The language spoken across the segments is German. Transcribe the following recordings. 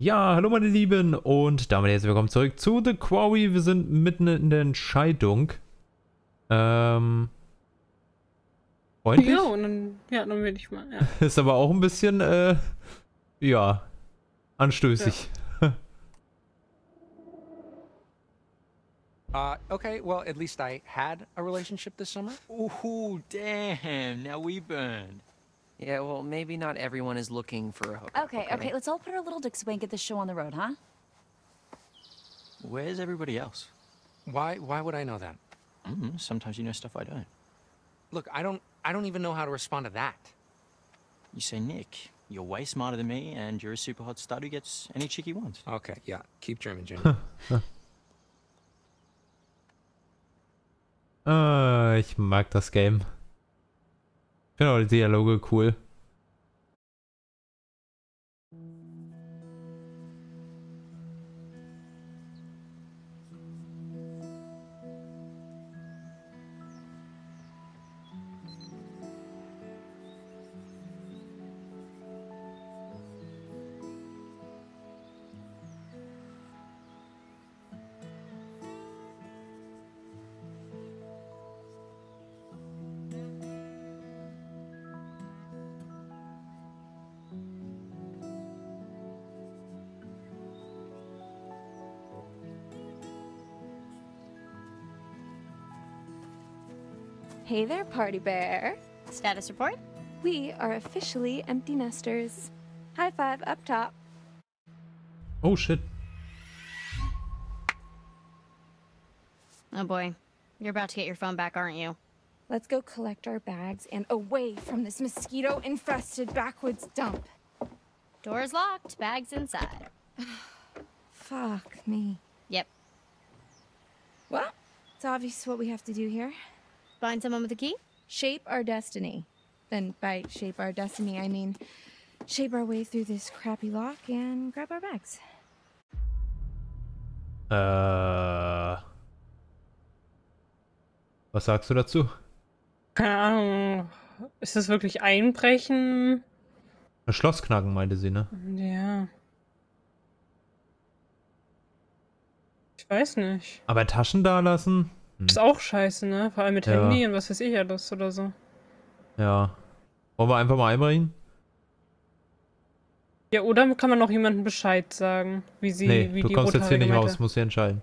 Ja, hallo meine Lieben und damit herzlich willkommen zurück zu The Quarry. Wir sind mitten in der Entscheidung. Freundlich? Ja, und dann, will ich mal, ja. Ist aber auch ein bisschen, ja, anstößig. Ja. Okay, well, at least I had a relationship this summer. Oh, damn, now we burned. Yeah, well, maybe not everyone is looking for a hookup. Okay, let's all put our little dicks away and get this show on the road, huh? Where's everybody else? Why would I know that? Sometimes you know stuff I don't. Look, I don't even know how to respond to that. You say, Nick, you're way smarter than me, and you're a super hot stud who gets any chick he wants. Okay, yeah, keep German, Jimmy. Ich mag das Game. Ich finde auch die Dialoge cool. Hey there, Party Bear. Status report? We are officially empty nesters. High five up top. Oh shit. Oh boy. You're about to get your phone back, aren't you? Let's go collect our bags and away from this mosquito-infested backwoods dump. Doors locked, bags inside. Fuck me. Yep. Well, it's obvious what we have to do here. Find someone with a key? Shape our destiny. Then by shape our destiny, I mean shape our way through this crappy lock and grab our bags. Was sagst du dazu? Keine Ahnung. Ist das wirklich Einbrechen? Das Schloss knacken, meinte sie, ne? Ja. Ich weiß nicht. Aber Taschen da lassen? Ist auch scheiße, ne? Vor allem mit Handy und was weiß ich alles oder so. Ja. Wollen wir einfach mal einbrechen? Ja, oder kann man noch jemandem Bescheid sagen, wie sie, wie du die kommst jetzt hier nicht raus, musst du entscheiden.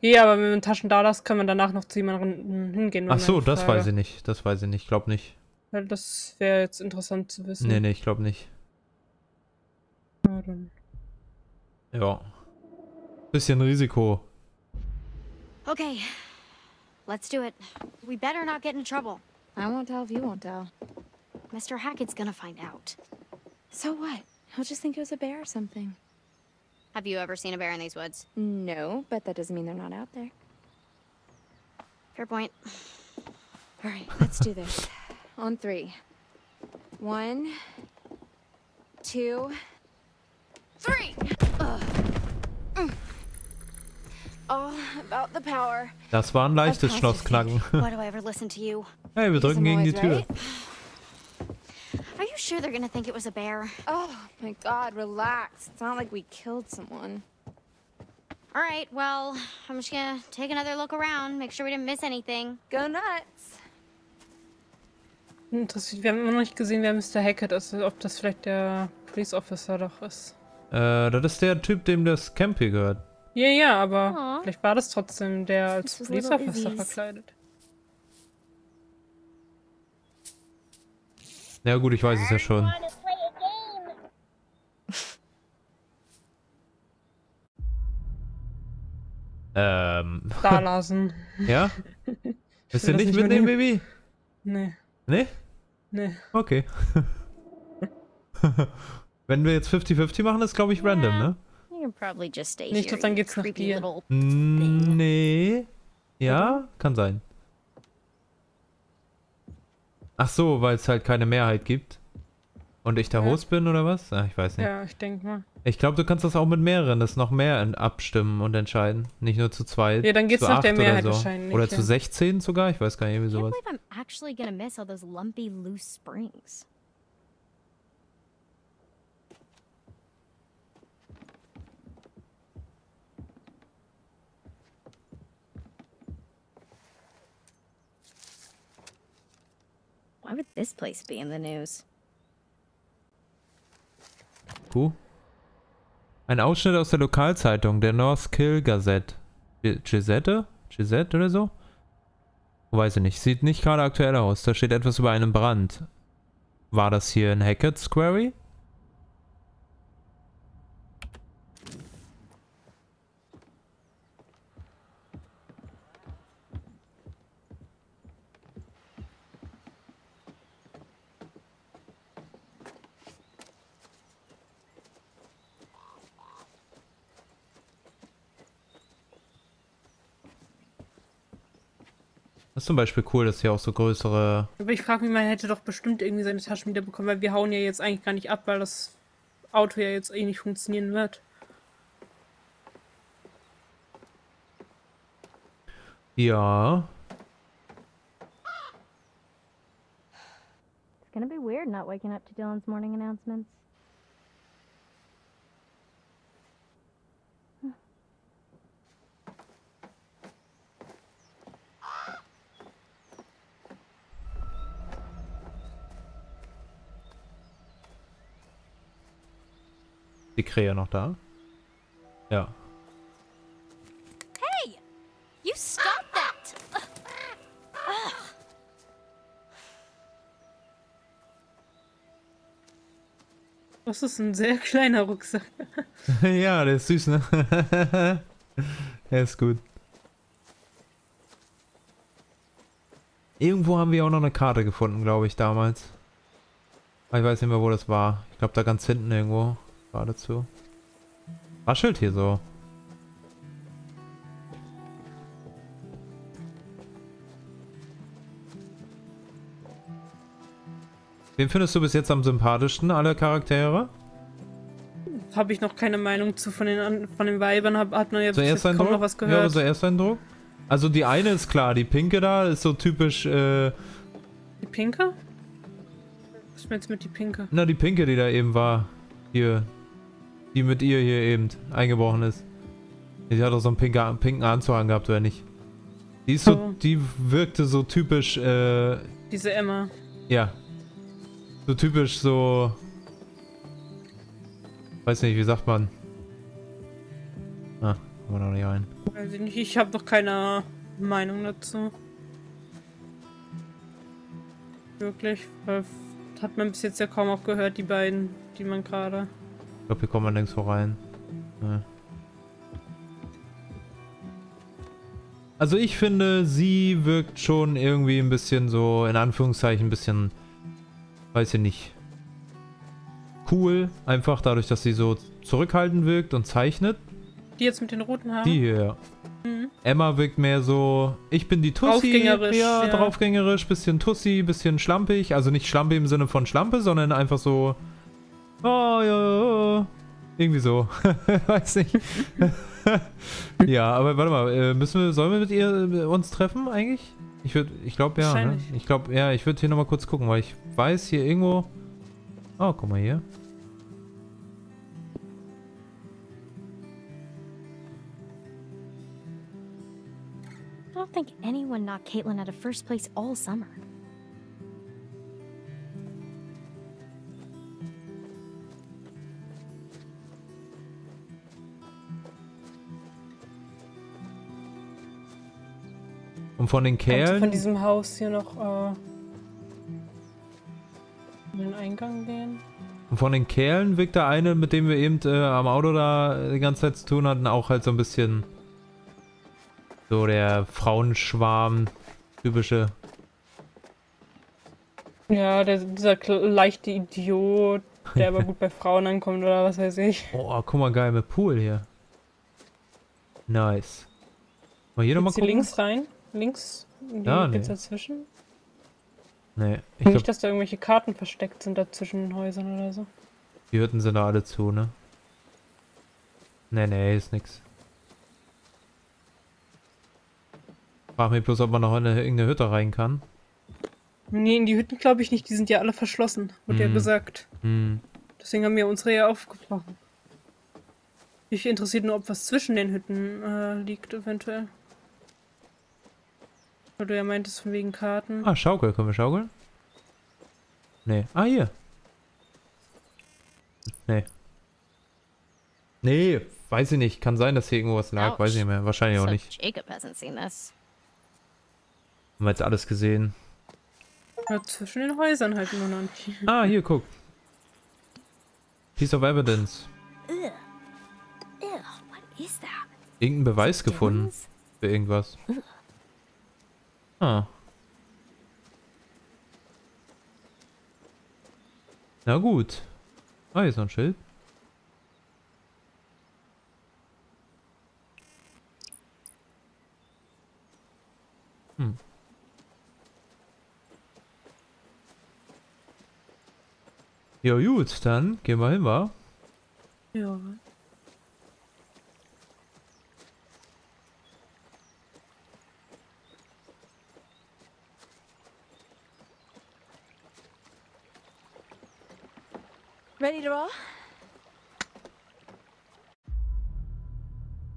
Ja, aber wenn man Taschen da lässt, kann man danach noch zu jemandem hingehen. Ach so, das weiß ich nicht. Das weiß ich nicht. Ich glaube nicht. Ja, das wäre jetzt interessant zu wissen. Nee, ich glaube nicht. Na dann. Ja. Bisschen Risiko. Okay. Let's do it. We better not get in trouble. I won't tell if you won't tell. Mr. Hackett's gonna find out. So what? He'll just think it was a bear or something. Have you ever seen a bear in these woods? No, but that doesn't mean they're not out there. Fair point. All right, let's do this. On three. 1, 2, 3! Ugh. All about the power. Das war ein leichtes Schlossknacken. Hey, wir drücken gegen die Tür. Are you sure they're gonna think it was a bear? Oh my God, relax. It's not like we killed someone. All right, well, I'm just gonna take another look around, make sure we didn't miss anything. Go nuts. Interessant, wir haben immer noch nicht gesehen, wer Mr. Hackett ist, ob das vielleicht der Police Officer doch ist. Das ist der Typ, dem das Camp hier gehört. Ja, ja, aber vielleicht war das trotzdem der als Police Officer verkleidet. Na gut, ich weiß es ja schon. Da lassen. Ja? Willst du nicht mitnehmen, Baby? Nee. Nee? Nee. Okay. Wenn wir jetzt 50-50 machen, ist glaube ich random, ne? Ich glaube, dann geht's nach dir. Nee. Ja, kann sein. Ach so, weil es halt keine Mehrheit gibt. Und ich der Host bin oder was? Ah, ich weiß nicht. Ja, ich denke mal. Ich glaube, du kannst das auch mit mehreren, das noch mehr abstimmen und entscheiden. Nicht nur zu 2. Ja, dann geht's nach der Mehrheit oder so. Wahrscheinlich. Oder zu 16 sogar? Ich weiß gar nicht, wie sowas. did this place be in the news? Puh. Ein Ausschnitt aus der Lokalzeitung, der Northkill Gazette. Gazette oder so? Weiß ich nicht. Sieht nicht gerade aktuell aus. Da steht etwas über einen Brand. War das hier in Hackett's Quarry? Das ist zum Beispiel cool, dass hier auch so größere... Aber ich frage mich, man hätte doch bestimmt irgendwie seine Taschen wiederbekommen, weil wir hauen ja jetzt eigentlich gar nicht ab, weil das Auto ja jetzt eh nicht funktionieren wird. Ja. It's gonna be weird not waking up to Dylan's morning announcements. Die Krähe noch da? Ja. Hey! You stop that! Das ist ein sehr kleiner Rucksack. Ja, der ist süß, ne? Der ist gut. Irgendwo haben wir auch noch eine Karte gefunden, glaube ich, damals. Aber ich weiß nicht mehr, wo das war. Ich glaube, da ganz hinten irgendwo. Geradezu. Raschelt hier so. Wen findest du bis jetzt am sympathischsten, alle Charaktere? Habe ich noch keine Meinung zu von den Weibern, hat man ja bis jetzt kaum noch was gehört. Ja, so Ersteindruck. Also die eine ist klar, die Pinke da ist so typisch, Die Pinke? Was ist jetzt mit die Pinke? Na, die Pinke, die da eben war. Hier, die mit ihr hier eben eingebrochen ist. Die hat doch so einen pinken Anzug angehabt, oder nicht? Die ist so, die wirkte so typisch, diese Emma. Ja. So typisch so... Weiß nicht, wie sagt man? Ah, kommen wir noch nicht rein. Also nicht, ich habe doch keine Meinung dazu. Wirklich, weil... Hat man bis jetzt ja kaum auch gehört, die beiden, die man gerade... Ich glaube, hier kommt man längst voran. Ja. Also ich finde, sie wirkt schon irgendwie ein bisschen so, in Anführungszeichen, ein bisschen... Weiß ich nicht. Cool, einfach dadurch, dass sie so zurückhaltend wirkt und zeichnet. Die jetzt mit den roten Haaren? Die hier, ja. Mhm. Emma wirkt mehr so, ich bin die Tussi. Draufgängerisch. Ja, ja, draufgängerisch, bisschen Tussi, bisschen schlampig. Also nicht Schlampe im Sinne von Schlampe, sondern einfach so, oh ja, irgendwie so. Weiß nicht. Ja, aber warte mal, sollen wir mit ihr uns treffen eigentlich? Ich glaube ja. Ne? Ich glaube ja, ich würde hier nochmal kurz gucken, weil ich weiß hier irgendwo, oh, guck mal hier. I don't think anyone knocked Caitlin out of first place all summer. Und von den Kerlen? Von diesem Haus hier noch in den Eingang gehen. Und von den Kerlen wirkt der eine, mit dem wir eben am Auto da die ganze Zeit zu tun hatten, auch halt so ein bisschen... So der Frauenschwarm, typische. Ja, dieser leichte Idiot, der aber gut bei Frauen ankommt oder was weiß ich. Oh, guck mal, geil mit Pool hier. Nice. Mal hier nochmal gucken. Links rein? Links? Ja, nee. Geht's dazwischen? Nee. Ich glaub, nicht, dass da irgendwelche Karten versteckt sind dazwischen den Häusern oder so. Die Hütten sind da alle zu, ne? Nee, nee, ist nix. Ich frage mich bloß, ob man noch in irgendeine Hütte rein kann. Nee, in die Hütten glaube ich nicht. Die sind ja alle verschlossen, wurde ja gesagt. Mm. Deswegen haben wir unsere ja aufgebrochen. Mich interessiert nur, ob was zwischen den Hütten liegt eventuell. Weil du ja meintest von wegen Karten. Ah, Schaukel. Können wir schaukeln? Nee. Ah, hier. Nee. Nee, weiß ich nicht. Kann sein, dass hier irgendwo was lag. Ouch. Weiß ich nicht mehr. Wahrscheinlich so auch nicht. Jacob hasn't seen this. Haben wir jetzt alles gesehen. Ja, zwischen den Häusern halt nur noch nicht. Ah, hier, guck. Piece of evidence. Irgendein Beweis gefunden. Für irgendwas. Ah. Na gut. Ah, hier ist noch ein Schild. Hm. Ja gut, dann gehen wir hin, wa? Ja. Ready to roll?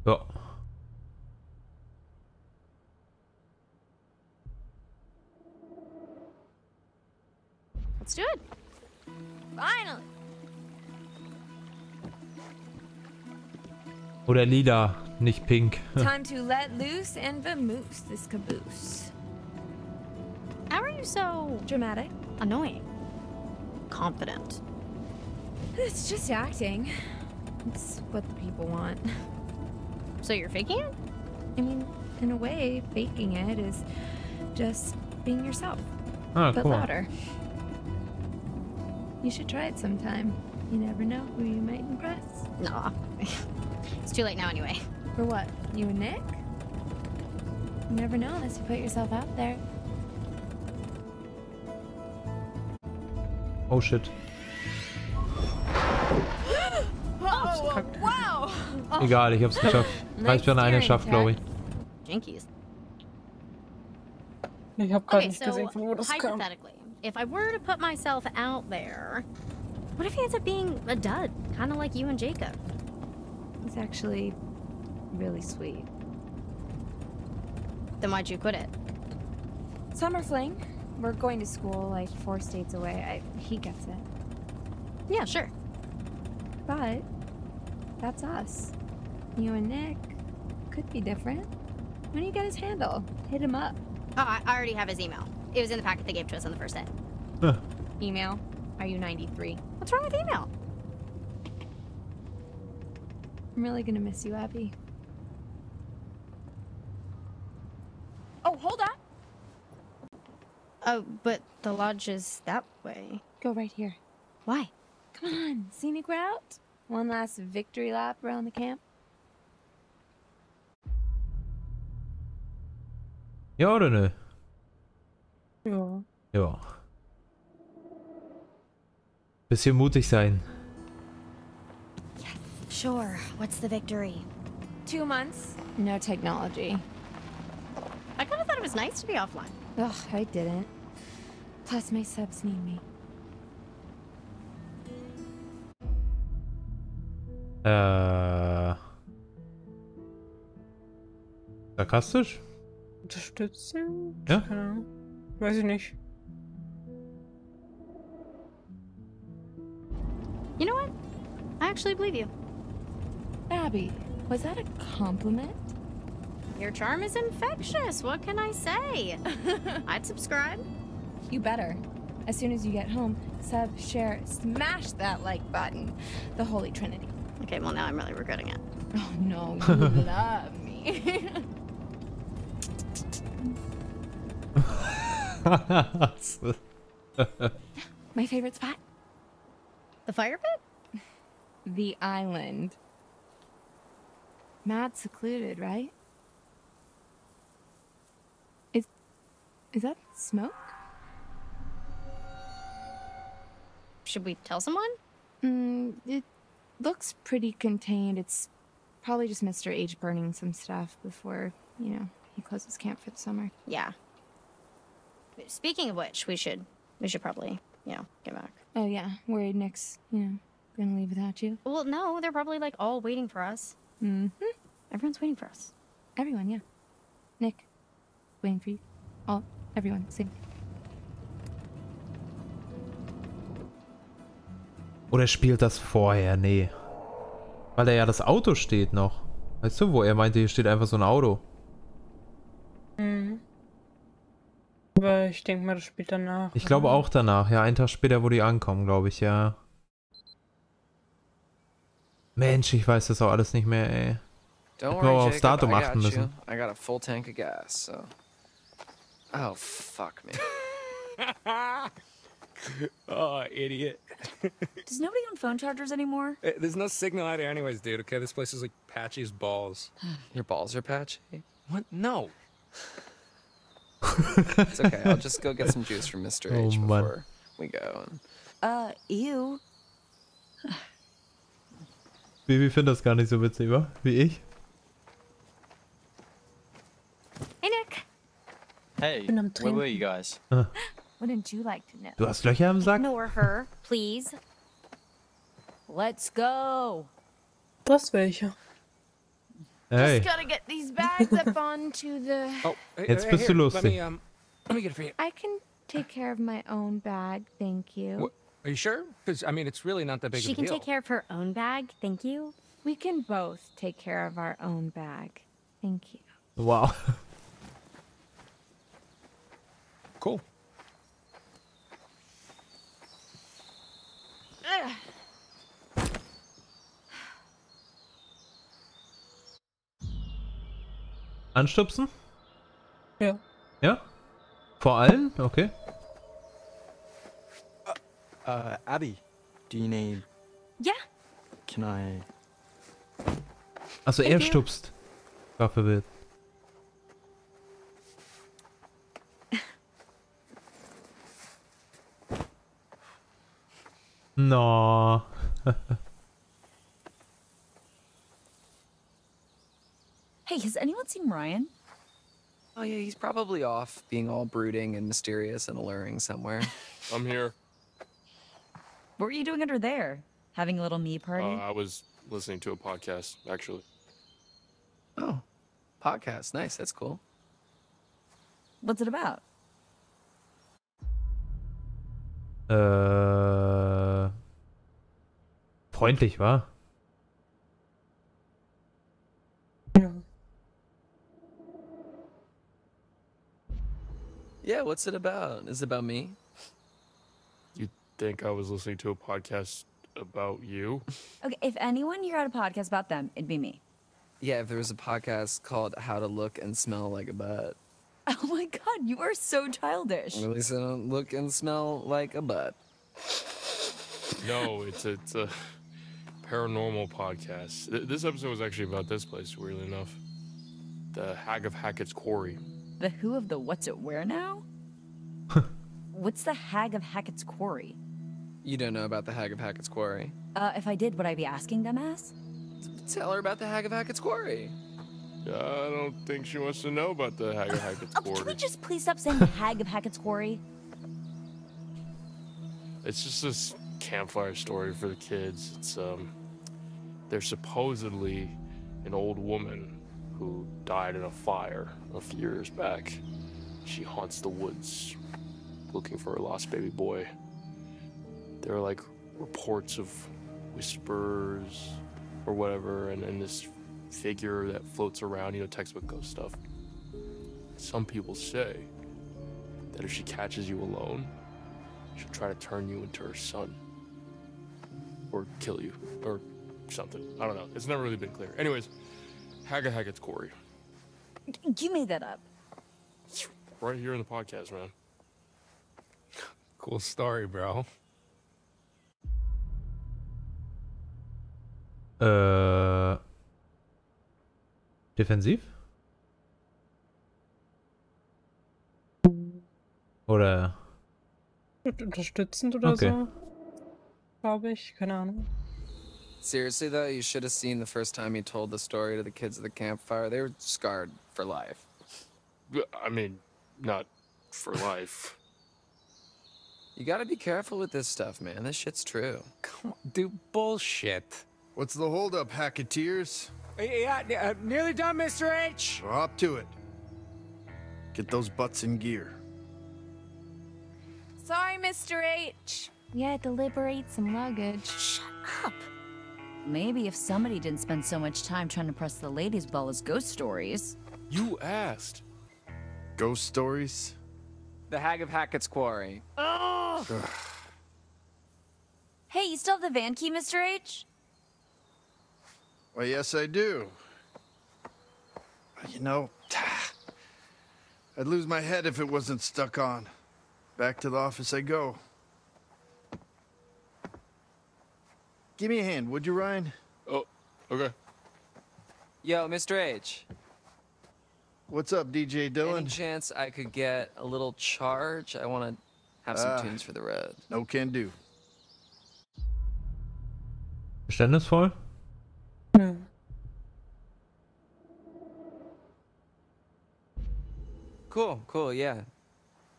So. Let's do it. Finally. Oder lila, nicht pink. Time to let loose and vamoose this caboose. How are you so dramatic? Annoying. Confident. It's just acting. It's what the people want. So you're faking it? I mean, in a way, faking it is just being yourself. Oh, but cool. Louder. You should try it sometime. You never know who you might impress. Nah. It's too late now anyway. For what? You and Nick? You never know unless you put yourself out there. Oh shit. Egal, ich hab's geschafft. Reicht für eine schafft, glaube ich. Ich hab gerade nicht gesehen, von wo das kam. If I were to put myself out there, what if he ends up being a dud, kind of like you and Jacob? It's actually really sweet. Then why'd you quit it? Summer fling. We're going to school like 4 states away. He gets it. Yeah, sure. But that's us. You and Nick could be different. When you get his handle, hit him up. Oh, I already have his email. It was in the packet they gave to us on the first day. Huh. Email? Are you 93? What's wrong with email? I'm really gonna miss you, Abby. Oh, hold on! Oh, but the lodge is that way. Go right here. Why? Come on, scenic route? One last victory lap around the camp. Ja oder ne? Ja. Ja. Bisschen mutig sein. Yes, sure. What's the victory? 2 months. No technology. I kind of thought it was nice to be offline. Ugh, I didn't. Plus, my subs need me. Sarkastisch? Unterstützen? Ja? Keine Ahnung. Weiß ich nicht. You know what? I actually believe you. Abby, was that a compliment? Your charm is infectious. What can I say? I'd subscribe. You better. As soon as you get home, sub, share, smash that like button. The Holy Trinity. Okay, well now I'm really regretting it. Oh no, you love me. My favorite spot? The fire pit? The island. Mad secluded, right? Is that smoke? Should we tell someone? It looks pretty contained. It's probably just Mr. H burning some stuff before, you know, he closes camp for the summer. Yeah. Speaking of which, we should probably, you know, get back. Oh yeah, worried Nick's, you know, gonna leave without you. Well, no, they're probably like all waiting for us. Mm-hmm. Everyone's waiting for us. Everyone, yeah. Nick, waiting for you. All, everyone, same. Oder spielt das vorher? Nee. Weil da ja das Auto steht noch. Weißt du, wo er meinte, hier steht einfach so ein Auto. Mhm. Aber ich denke mal, das spielt danach. Ich glaube auch danach. Ja, einen Tag später, wo die ankommen, glaube ich, ja. Mensch, ich weiß das auch alles nicht mehr, ey. Ich hätte nur aufs Datum achten müssen. I got a full tank of gas, so. Oh, fuck me. Oh, idiot. Does nobody own phone chargers anymore? There's no signal out here anyways, dude, okay? This place is like patchy as balls. Your balls are patchy? What? No. It's okay, I'll just go get some juice from Mr. H before we go. Ew. Baby findet das gar nicht so witzig, wa? Wie ich. Hey, Nick. Hey, where were you guys? Wouldn't you like to know? Du hast Löcher im Sack? Ignore her, please. Let's go. Das welche? Hey. Just gotta get these bags up onto the... Oh, hey, jetzt bist du lustig. Let me get it for you. I can take care of my own bag, thank you. What? Are you sure? Because I mean, it's really not that big of a deal. She can take care of her own bag, thank you. We can both take care of our own bag, thank you. Wow. Cool. Anstupsen? Ja. Ja? Vor allem? Okay. Abby, do you need... Yeah. Can I... Also er stupst. War verwirrt. No. Hey, has anyone seen Ryan? Oh yeah, he's probably off being all brooding and mysterious and alluring somewhere. I'm here. What were you doing under there? Having a little me party? I was listening to a podcast, actually. Oh, podcast. Nice, that's cool. What's it about? Freundlich, wa? Yeah, what's it about? Is it about me? You think I was listening to a podcast about you? Okay, if anyone here had a podcast about them, it'd be me. Yeah, if there was a podcast called How to Look and Smell Like a Butt. Oh my god, you are so childish. At least I don't look and smell like a butt. No, it's a paranormal podcast. This episode was actually about this place, weirdly enough. The Hag of Hackett's Quarry. The who of the what's it where now? What's the Hag of Hackett's Quarry? You don't know about the Hag of Hackett's Quarry? If I did, would I be asking them ass? Tell her about the Hag of Hackett's Quarry. I don't think she wants to know about the Hag of Hackett's Quarry. Can we just please stop saying the Hag of Hackett's Quarry? It's just this campfire story for the kids. It's they're supposedly an old woman who died in a fire a few years back. She haunts the woods looking for her lost baby boy. There are like reports of whispers or whatever, and this figure that floats around, you know, textbook ghost stuff. Some people say that if she catches you alone, she'll try to turn you into her son or kill you or something. I don't know, it's never really been clear. Anyways, Hag of Hackett's Quarry. You made that up. It's right here in the podcast, man. Cool story, bro. Defensiv? Oder? Unterstützend oder okay. So? Glaube ich, keine Ahnung. Seriously though, you should have seen the first time he told the story to the kids at the campfire. They were scarred for life. I mean, not for life. You gotta be careful with this stuff, man. This shit's true. Come on, dude, bullshit. What's the holdup, Hacketeers? Yeah, nearly done, Mr. H. We're up to it. Get those butts in gear. Sorry, Mr. H. We had to liberate some luggage. Shut up! Maybe if somebody didn't spend so much time trying to press the ladies' ball as ghost stories. You asked. Ghost stories? The Hag of Hackett's Quarry. Oh! Hey, you still have the van key, Mr. H? Well, yes, I do. You know, I'd lose my head if it wasn't stuck on. Back to the office I go. Give me a hand, would you, Ryan? Oh, okay. Yo, Mr. H. What's up, DJ Dylan? Any chance I could get a little charge? I want to have some tunes for the road. No can do. Verständnisvoll? Ja. Cool, yeah.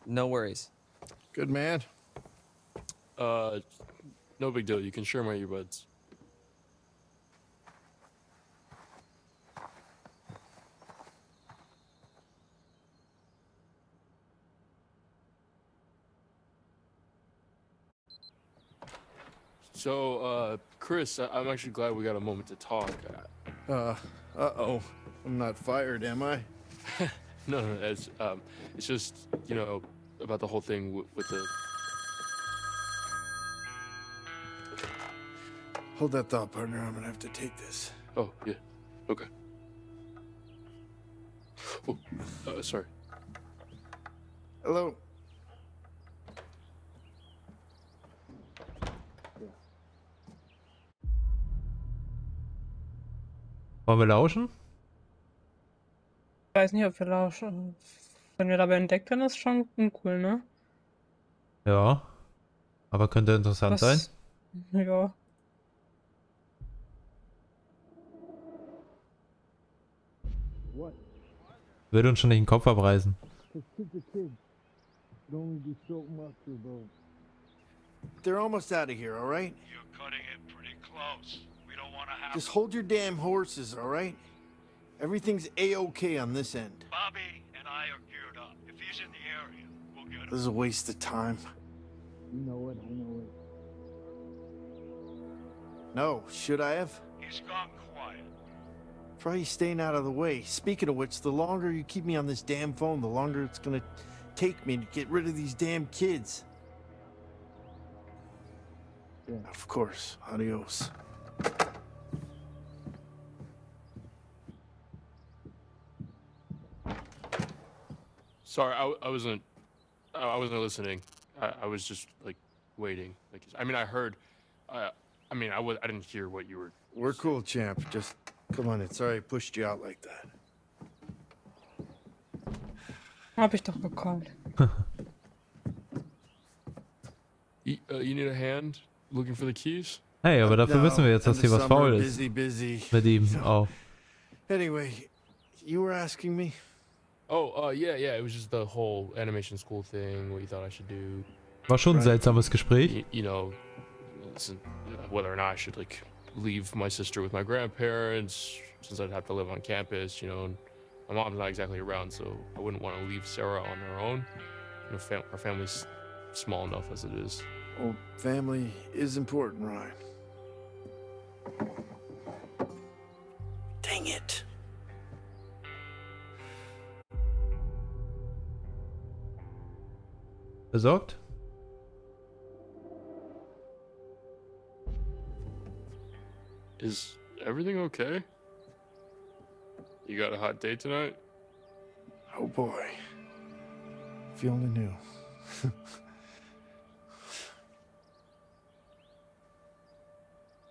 No worries. Good man. No big deal. You can share my earbuds. So, Chris, I'm actually glad we got a moment to talk. I'm not fired, am I? No, it's just, you know, about the whole thing with the... Hold that thought, partner. I'm gonna have to take this. Oh, yeah. Okay. Oh, sorry. Hello. Wollen wir lauschen? Ich weiß nicht, ob wir lauschen. Wenn wir dabei entdeckt werden, ist schon uncool, ne? Ja. Aber könnte interessant sein. Ja. Würde uns schon nicht den Kopf abreißen. They're almost out of here, all right? You're cutting it pretty close. We don't want to have... Just hold your damn horses, all right? Everything's a-okay on this end. Bobby and I are geared up. If he's in the area, we'll get him. This is a waste of time. You know it, I know it. No, should I have? He's gone quiet. Probably staying out of the way. Speaking of which, the longer you keep me on this damn phone, the longer it's gonna take me to get rid of these damn kids. Yeah. Of course. Adios. Sorry, I wasn't listening. I was just like waiting. Like, I mean, I heard. I didn't hear what you were. We're cool, champ. Just. Come on, it's sorry I pushed you out like that. Hab ich doch bekommen. You need a hand looking for the keys? Hey, aber dafür wissen wir jetzt, dass hier was faul ist. Busy. Mit ihm auch. Anyway, you were asking me? Oh, yeah, it was just the whole animation school thing, what you thought I should do. War schon ein seltsames Gespräch. You know, whether or not I should like leave my sister with my grandparents, since I'd have to live on campus, you know, and my mom's not exactly around, so I wouldn't want to leave Sarah on her own. You know, our family's small enough as it is. Well, family is important, Ryan. Dang it. Besorgt? Is everything okay? You got a hot day tonight? Oh boy. If you only knew.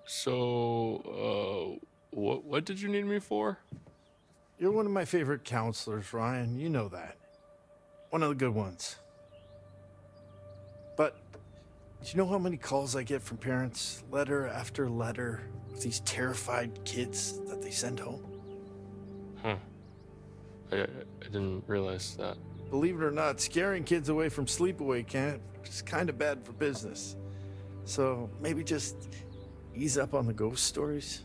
So, what did you need me for? You're one of my favorite counselors, Ryan. You know that. One of the good ones. But do you know how many calls I get from parents, letter after letter? These terrified kids that they send home. Huh. I didn't realize that. Believe it or not, scaring kids away from sleepaway camp is kind of bad for business. So maybe just ease up on the ghost stories.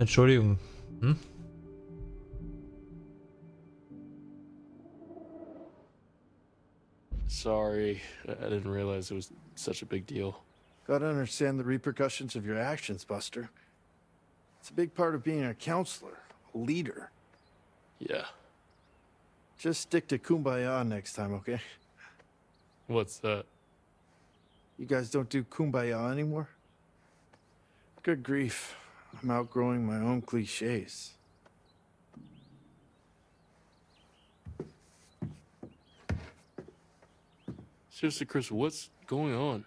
Entschuldigung. Hm? sorry. I didn't realize it was such a big deal. Gotta understand the repercussions of your actions, Buster. It's a big part of being a counselor, a leader. Yeah. Just stick to kumbaya next time, okay? What's that? You guys don't do kumbaya anymore? Good grief. I'm outgrowing my own cliches. Seriously, Chris, what's going on?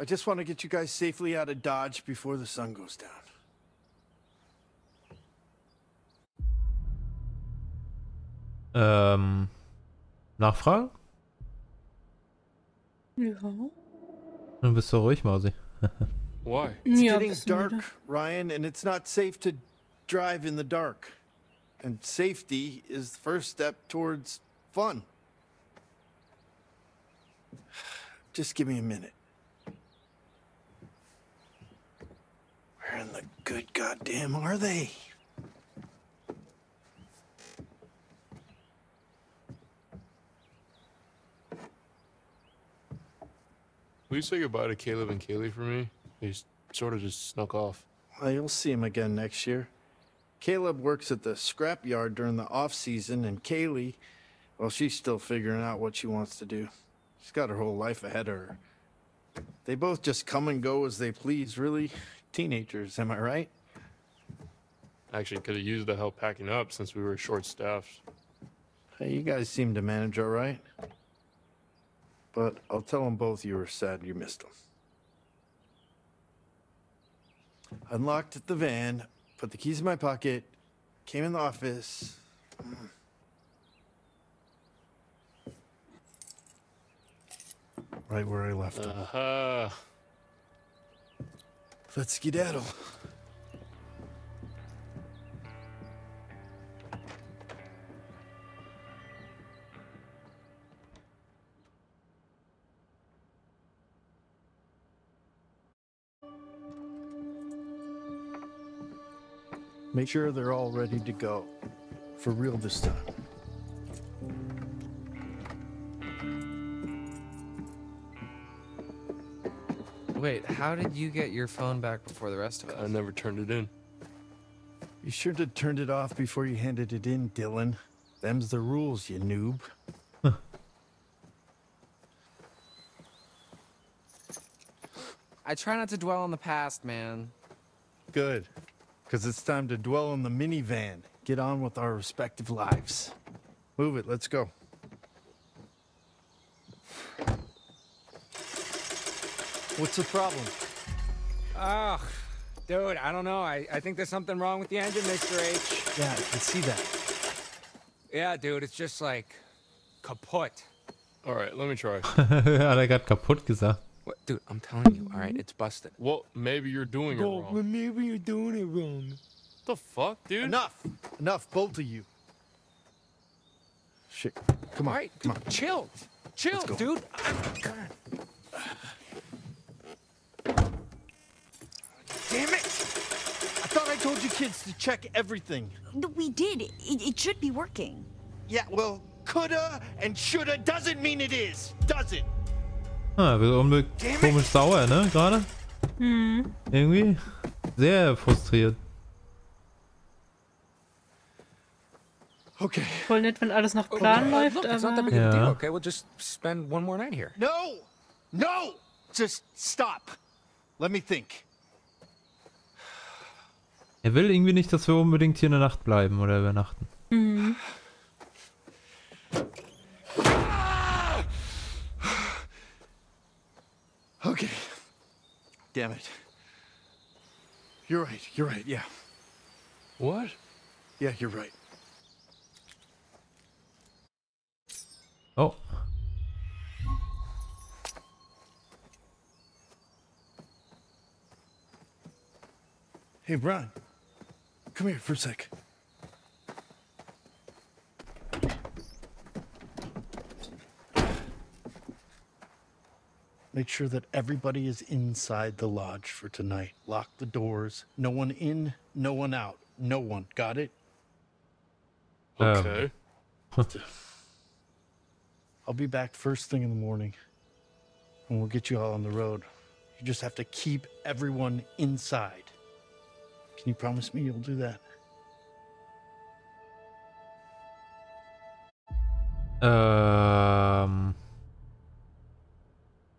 I just want to get you guys safely out of Dodge before the sun goes down. Nachfragen? Ja. Dann bist du ruhig, Mausi. Why? It's getting dark, Ryan, and it's not safe to drive in the dark. And safety is the first step towards fun. Just give me a minute. Where in the good goddamn are they? Will you say goodbye to Caleb and Kaylee for me? They sort of just snuck off. Well, you'll see him again next year. Caleb works at the scrapyard during the off-season, and Kaylee, well, she's still figuring out what she wants to do. She's got her whole life ahead of her. They both just come and go as they please, really. Teenagers, am I right? Actually, could have used the help packing up since we were short-staffed. Hey, you guys seem to manage all right. But I'll tell them both you were sad you missed them. Unlocked the van, put the keys in my pocket, came in the office. Right where I left him. Let's skedaddle. Make sure they're all ready to go. For real this time. Wait, how did you get your phone back before the rest of us? I never turned it in. You should have turned it off before you handed it in, Dylan. Them's the rules, you noob. I try not to dwell on the past, man. Good. Because it's time to dwell on the minivan. Get on with our respective lives. Move it, let's go. What's the problem? Ugh, dude, I don't know. I think there's something wrong with the engine, Mr. H. Yeah, I can see that. Yeah, dude, it's just like kaput. All right, let me try. I got kaput gesagt. What? Dude, I'm telling you, all right, it's busted. Well, maybe you're doing it wrong. Well, maybe you're doing it wrong. What the fuck, dude? Enough, enough, both of you. Shit, come on, all right, come on. Chill, chill, dude. Damn it! I thought I told you kids to check everything. We did. It should be working. Yeah, well, coulda and shoulda doesn't mean it is, does it? Ah, wir sind unbedingt komisch sauer, ne, gerade? Mhm. Irgendwie sehr frustriert. Okay. Voll nett, wenn alles nach Plan läuft, look, it's not that big of a deal, okay? We'll just spend one more night here. No! No! Just stop. Let me think. Er will irgendwie nicht, dass wir unbedingt hier eine Nacht bleiben oder übernachten. Mhm. Okay. Damn it. You're right, yeah. What? Yeah, you're right. Oh. Hey, Brian. Come here for a sec. Make sure that everybody is inside the lodge for tonight. Lock the doors. No one in, no one out. No one. Got it? Okay. I'll be back first thing in the morning, and we'll get you all on the road. You just have to keep everyone inside. Can you promise me you'll do that?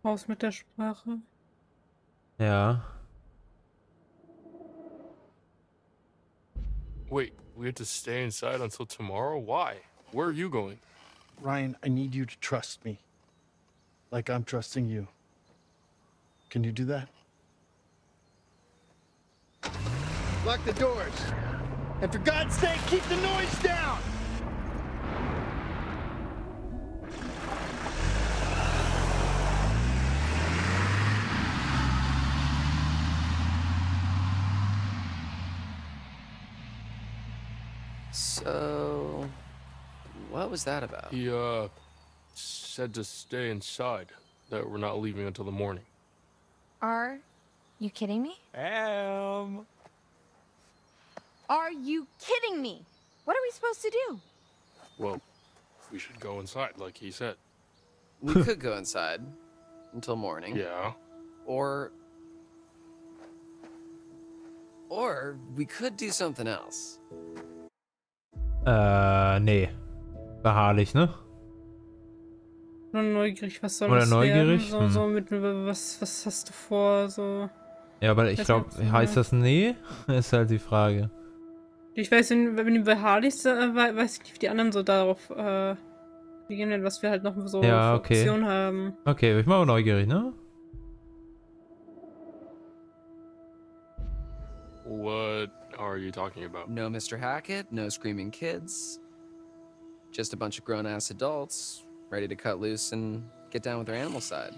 Raus mit der Sprache. Ja. Wait, we have to stay inside until tomorrow? Why? Where are you going? Ryan, I need you to trust me. Like I'm trusting you. Can you do that? Lock the doors. And for God's sake, keep the noise down! So, what was that about? He, said to stay inside, that we're not leaving until the morning. Are you kidding me? Are you kidding me? What are we supposed to do? Well, we should go inside, like he said. We could go inside until morning. Yeah. Or we could do something else. Nee. Beharrlich, ne? Nur neugierig, was soll das werden? Oder neugierig? So mit, was hast du vor, so... Ja, aber ich glaube, heißt das nee? Ist halt die Frage. Ich weiß, wenn du beharrlich weiß ich nicht, wie die anderen so darauf reagieren, was wir halt noch so ja, okay. Optionen haben. Okay, ich bin auch neugierig, ne? What are you talking about? No Mr. Hackett, no screaming kids. Just a bunch of grown-ass adults ready to cut loose and get down with their animal side.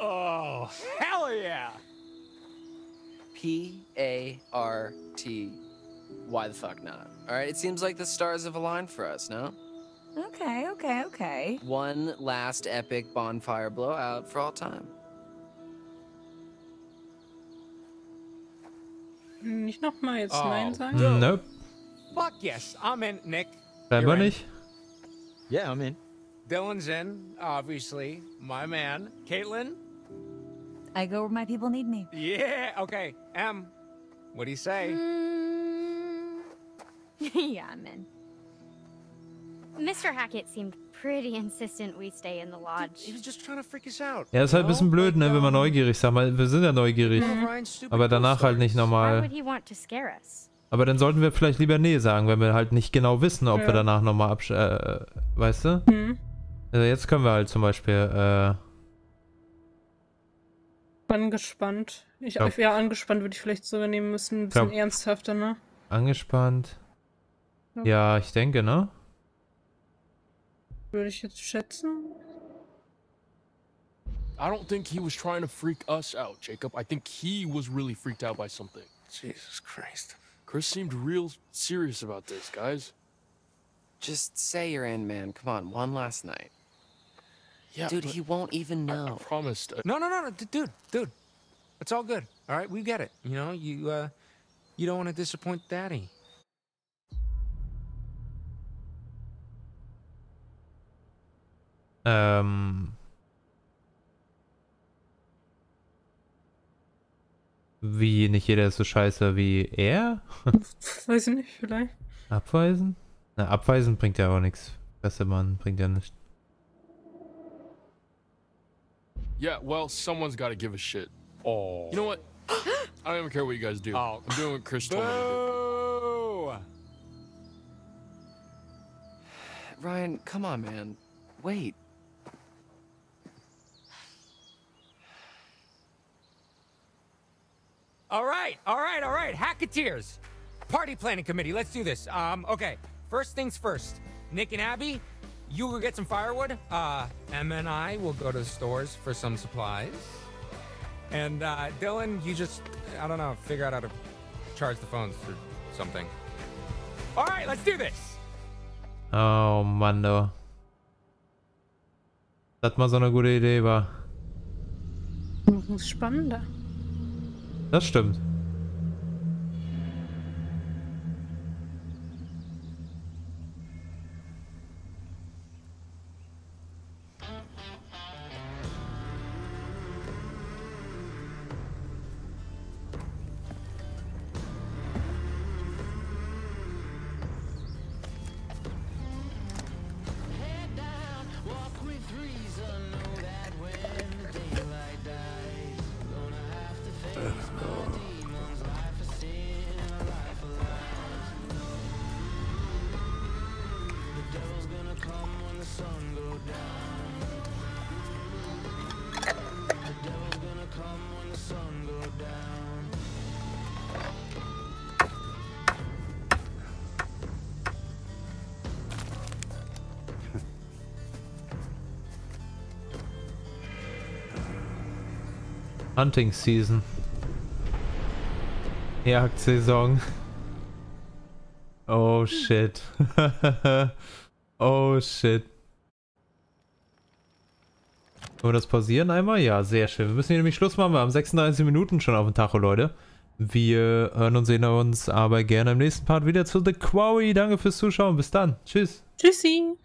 Oh, hell yeah! P-A-R-T. Why the fuck not? Alright, it seems like the stars have aligned for us, no? Okay, okay, okay. One last epic bonfire blowout for all time. Nicht nochmal jetzt Nein sagen? Nope. Fuck yes, I'm in, Nick. Scheinbar nicht. Yeah, I'm in. Dylan's in, obviously. My man. Caitlin? I go where my people need me. Yeah, okay. What do you say? Yeah, I'm in. Mr. Hackett seemed pretty insistent we stay in the lodge. He was just trying to freak us out. Ja, ist halt ein bisschen blöd, ne, wenn man neugierig sagt, wir sind ja neugierig. Aber danach halt nicht nochmal. Aber dann sollten wir vielleicht lieber nee sagen, wenn wir halt nicht genau wissen, ob wir danach nochmal weißt du? Also jetzt können wir halt zum Beispiel, angespannt. Ja, angespannt würde ich vielleicht sogar nehmen müssen, ein bisschen ernsthafter, ne? Angespannt. Ja, ich denke, ne? Würde ich jetzt schätzen? I don't think he was trying to freak us out, Jacob. I think he was really freaked out by something. Jesus Christ. Chris seemed real serious about this, guys. Just say you're in, man. Come on, one last night. Yeah, dude, he won't even know. I promised. No, dude. It's all good. All right, we get it. You know, you don't want to disappoint Daddy. Wie, nicht jeder ist so scheiße wie er? Weiß ich nicht, vielleicht. Abweisen? Na, abweisen bringt ja auch nichts. Besser Mann bringt ja nichts. Yeah, well, someone's gotta give a shit. Oh. You know what? I don't even care what you guys do. Oh. I'm doing what Chris told me to do. Ryan, come on, man. Wait. All right. Hacketeers. Party planning committee. Let's do this. Okay. First things first. Nick and Abby, you will get some firewood. Emma and I will go to the stores for some supplies. And Dylan, you just, I don't know, figure out how to charge the phones or something. All right, let's do this. Oh, Mann, no. Das mal so eine gute Idee war. Das ist spannender. Das stimmt. Hunting Season. Jagdsaison. Oh shit. Oh shit. Können wir das pausieren einmal? Ja, sehr schön. Wir müssen hier nämlich Schluss machen. Wir haben 36 Minuten schon auf dem Tacho, Leute. Wir hören und sehen uns aber gerne im nächsten Part wieder zu The Quarry. Danke fürs Zuschauen. Bis dann. Tschüss. Tschüssi.